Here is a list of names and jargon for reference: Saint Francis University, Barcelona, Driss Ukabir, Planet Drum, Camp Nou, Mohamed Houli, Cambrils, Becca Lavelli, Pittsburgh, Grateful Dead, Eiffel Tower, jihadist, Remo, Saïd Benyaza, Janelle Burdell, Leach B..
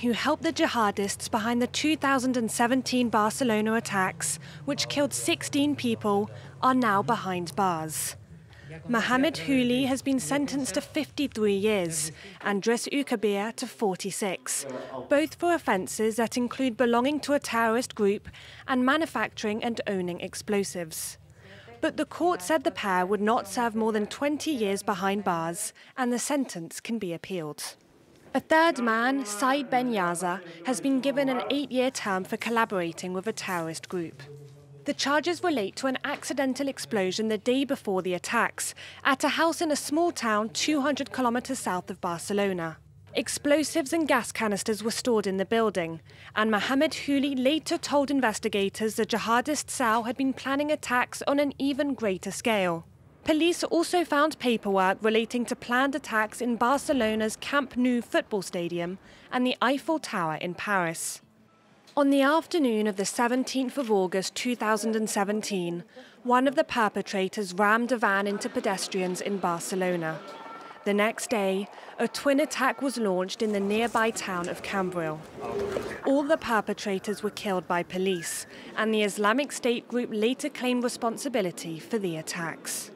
Who helped the jihadists behind the 2017 Barcelona attacks, which killed 16 people, are now behind bars. Mohamed Houli has been sentenced to 53 years and Driss Ukabir to 46, both for offences that include belonging to a terrorist group and manufacturing and owning explosives. But the court said the pair would not serve more than 20 years behind bars and the sentence can be appealed. A third man, Saïd Benyaza, has been given an 8-year term for collaborating with a terrorist group. The charges relate to an accidental explosion the day before the attacks at a house in a small town 200 kilometers south of Barcelona. Explosives and gas canisters were stored in the building, and Mohamed Houli later told investigators the jihadist Sao had been planning attacks on an even greater scale. Police also found paperwork relating to planned attacks in Barcelona's Camp Nou football stadium and the Eiffel Tower in Paris. On the afternoon of the 17th of August 2017, one of the perpetrators rammed a van into pedestrians in Barcelona. The next day, a twin attack was launched in the nearby town of Cambrils. All the perpetrators were killed by police, and the Islamic State group later claimed responsibility for the attacks.